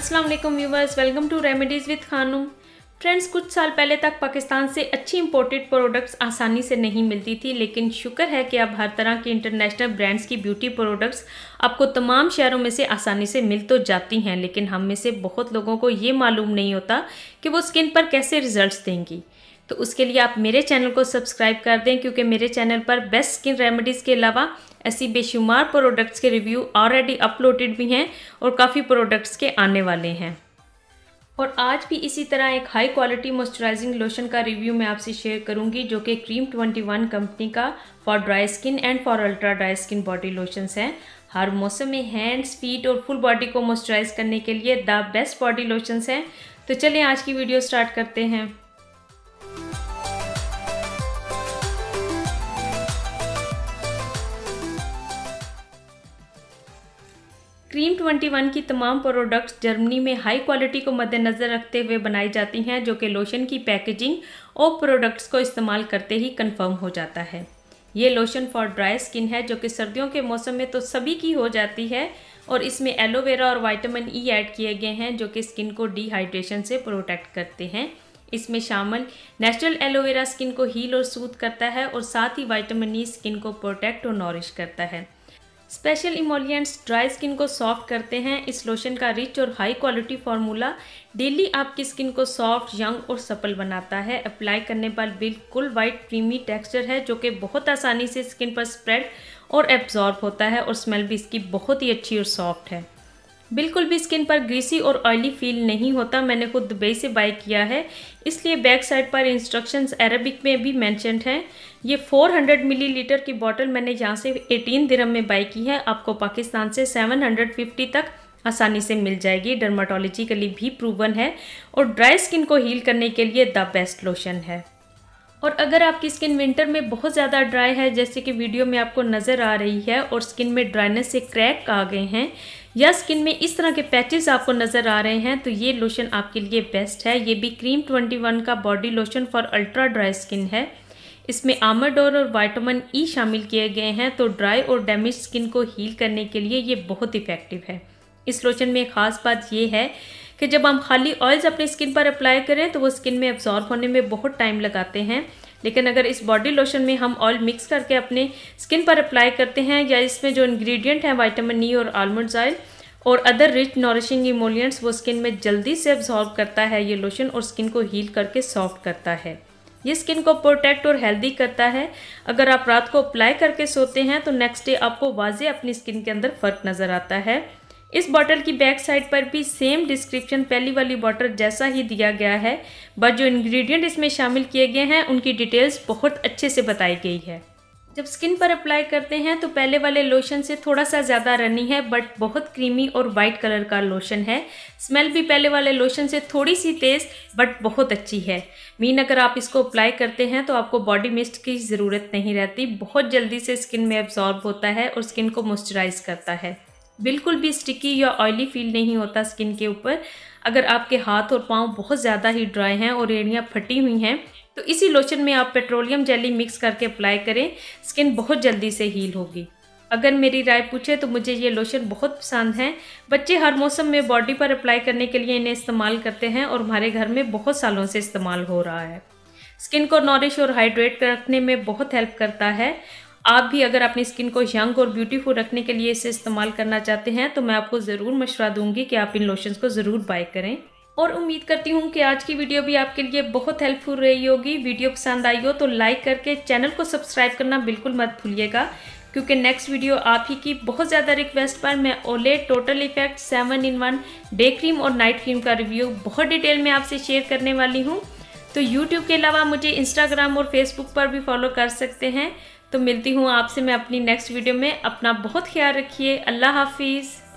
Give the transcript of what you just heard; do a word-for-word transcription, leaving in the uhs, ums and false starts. अस्सलाम वालेकुम viewers, welcome to remedies with Khanum. Friends, कुछ साल पहले तक पाकिस्तान से अच्छी इंपोर्टेड प्रोडक्ट्स आसानी से नहीं मिलती थी, लेकिन शुक्र है कि अब हर तरह के इंटरनेशनल ब्रांड्स की ब्यूटी प्रोडक्ट्स आपको तमाम शहरों में से आसानी से मिल तो जाती हैं, लेकिन हम में से बहुत लोगों को ये मालूम नहीं होता कि वो स्किन पर कैसे रिजल्ट्स देंगी। तो उसके लिए आप मेरे चैनल को सब्सक्राइब कर दें, क्योंकि मेरे चैनल पर बेस्ट स्किन रेमेडीज़ के अलावा ऐसी बेशुमार प्रोडक्ट्स के रिव्यू ऑलरेडी अपलोडेड भी हैं और काफ़ी प्रोडक्ट्स के आने वाले हैं। और आज भी इसी तरह एक हाई क्वालिटी मॉइस्चराइजिंग लोशन का रिव्यू मैं आपसे शेयर करूंगी, जो कि क्रीम इक्कीस कंपनी का for dry skin and for ultra dry skin body lotions हैं। हर मौसम में हैंड्स, फीट और फुल बॉडी को मॉइस्चराइज करने के लिए द बेस्ट बॉडी लोशंस हैं। तो चलिए आज की वीडियो स्टार्ट करते हैं। क्रीम इक्कीस की तमाम प्रोडक्ट्स जर्मनी में हाई क्वालिटी को मद्देनज़र रखते हुए बनाई जाती हैं, जो कि लोशन की पैकेजिंग और प्रोडक्ट्स को इस्तेमाल करते ही कंफर्म हो जाता है। ये लोशन फॉर ड्राई स्किन है, जो कि सर्दियों के मौसम में तो सभी की हो जाती है, और इसमें एलोवेरा और विटामिन ई ऐड किए गए हैं, जो कि स्किन को डिहाइड्रेशन से प्रोटेक्ट करते हैं। इसमें शामिल नेचुरल एलोवेरा स्किन को हील और सूद करता है, और साथ ही विटामिन ई स्किन को प्रोटेक्ट और नॉरिश करता है। स्पेशल इमोलियंट्स ड्राई स्किन को सॉफ्ट करते हैं। इस लोशन का रिच और हाई क्वालिटी फार्मूला डेली आपकी स्किन को सॉफ्ट, यंग और सपल बनाता है। अप्लाई करने पर बिल्कुल वाइट क्रीमी टेक्सचर है, जो कि बहुत आसानी से स्किन पर स्प्रेड और एब्जॉर्ब होता है, और स्मेल भी इसकी बहुत ही अच्छी और सॉफ्ट है। बिल्कुल भी स्किन पर ग्रीसी और ऑयली फील नहीं होता। मैंने खुद दुबई से बाय किया है, इसलिए बैक साइड पर इंस्ट्रक्शंस अरबिक में भी मेंशन्ड हैं। ये चार सौ मिलीलीटर की बोतल मैंने यहाँ से अठारह दिरहम में बाय की है। आपको पाकिस्तान से सात सौ पचास तक आसानी से मिल जाएगी। डर्माटोलॉजिकली भी प्रूवन है और ड्राई स्किन को हील करने के लिए द बेस्ट लोशन है। और अगर आपकी स्किन विंटर में बहुत ज़्यादा ड्राई है, जैसे कि वीडियो में आपको नज़र आ रही है, और स्किन में ड्राइनेस से क्रैक आ गए हैं या स्किन में इस तरह के पैचेस आपको नज़र आ रहे हैं, तो ये लोशन आपके लिए बेस्ट है। ये भी क्रीम इक्कीस का body lotion for ultra dry skin है। इसमें आमंडोर और विटामिन ई शामिल किए गए हैं, तो ड्राई और डैमेज स्किन को हील करने के लिए ये बहुत इफेक्टिव है। इस लोशन में एक ख़ास बात ये है कि जब हम खाली ऑयल्स अपने स्किन पर अप्लाई करें तो वो स्किन में एब्जॉर्ब होने में बहुत टाइम लगाते हैं, लेकिन अगर इस बॉडी लोशन में हम ऑयल मिक्स करके अपने स्किन पर अप्लाई करते हैं, या इसमें जो इंग्रेडिएंट हैं विटामिन ई और आलमंड ऑयल और अदर रिच नॉरिशिंग इमोलियंट्स, वो स्किन में जल्दी से एब्जॉर्ब करता है ये लोशन, और स्किन को हील करके सॉफ्ट करता है। ये स्किन को प्रोटेक्ट और हेल्दी करता है। अगर आप रात को अप्लाई करके सोते हैं तो नेक्स्ट डे आपको वाजे अपनी स्किन के अंदर फ़र्क नज़र आता है। इस बॉटल की बैक साइड पर भी सेम डिस्क्रिप्शन पहली वाली बॉटल जैसा ही दिया गया है, बट जो इंग्रेडिएंट इसमें शामिल किए गए हैं उनकी डिटेल्स बहुत अच्छे से बताई गई है। जब स्किन पर अप्लाई करते हैं तो पहले वाले लोशन से थोड़ा सा ज़्यादा रनी है, बट बहुत क्रीमी और वाइट कलर का लोशन है। स्मेल भी पहले वाले लोशन से थोड़ी सी तेज़ बट बहुत अच्छी है। मीन अगर आप इसको अप्लाई करते हैं तो आपको बॉडी मिस्ट की ज़रूरत नहीं रहती, बहुत जल्दी से स्किन में एब्जॉर्ब होता है और स्किन को मॉइस्चराइज करता है। बिल्कुल भी स्टिकी या ऑयली फील नहीं होता स्किन के ऊपर। अगर आपके हाथ और पाँव बहुत ज़्यादा ही ड्राई हैं और एड़ियाँ फटी हुई हैं, तो इसी लोशन में आप पेट्रोलियम जेली मिक्स करके अप्लाई करें, स्किन बहुत जल्दी से हील होगी। अगर मेरी राय पूछे तो मुझे ये लोशन बहुत पसंद है। बच्चे हर मौसम में बॉडी पर अप्लाई करने के लिए इन्हें इस्तेमाल करते हैं, और हमारे घर में बहुत सालों से इस्तेमाल हो रहा है। स्किन को नॉरिश और हाइड्रेट रखने में बहुत हेल्प करता है। आप भी अगर अपनी स्किन को यंग और ब्यूटीफुल रखने के लिए इसे इस्तेमाल करना चाहते हैं तो मैं आपको ज़रूर मशवरा दूंगी कि आप इन लोशंस को ज़रूर बाय करें। और उम्मीद करती हूँ कि आज की वीडियो भी आपके लिए बहुत हेल्पफुल रही होगी। वीडियो पसंद आई हो तो लाइक करके चैनल को सब्सक्राइब करना बिल्कुल मत भूलिएगा, क्योंकि नेक्स्ट वीडियो आप ही की बहुत ज़्यादा रिक्वेस्ट पर मैं Olay total effect seven in one day cream और नाइट क्रीम का रिव्यू बहुत डिटेल में आपसे शेयर करने वाली हूँ। तो यूट्यूब के अलावा मुझे इंस्टाग्राम और फेसबुक पर भी फॉलो कर सकते हैं। तो मिलती हूँ आपसे मैं अपनी नेक्स्ट वीडियो में। अपना बहुत ख्याल रखिए। अल्लाह हाफिज़।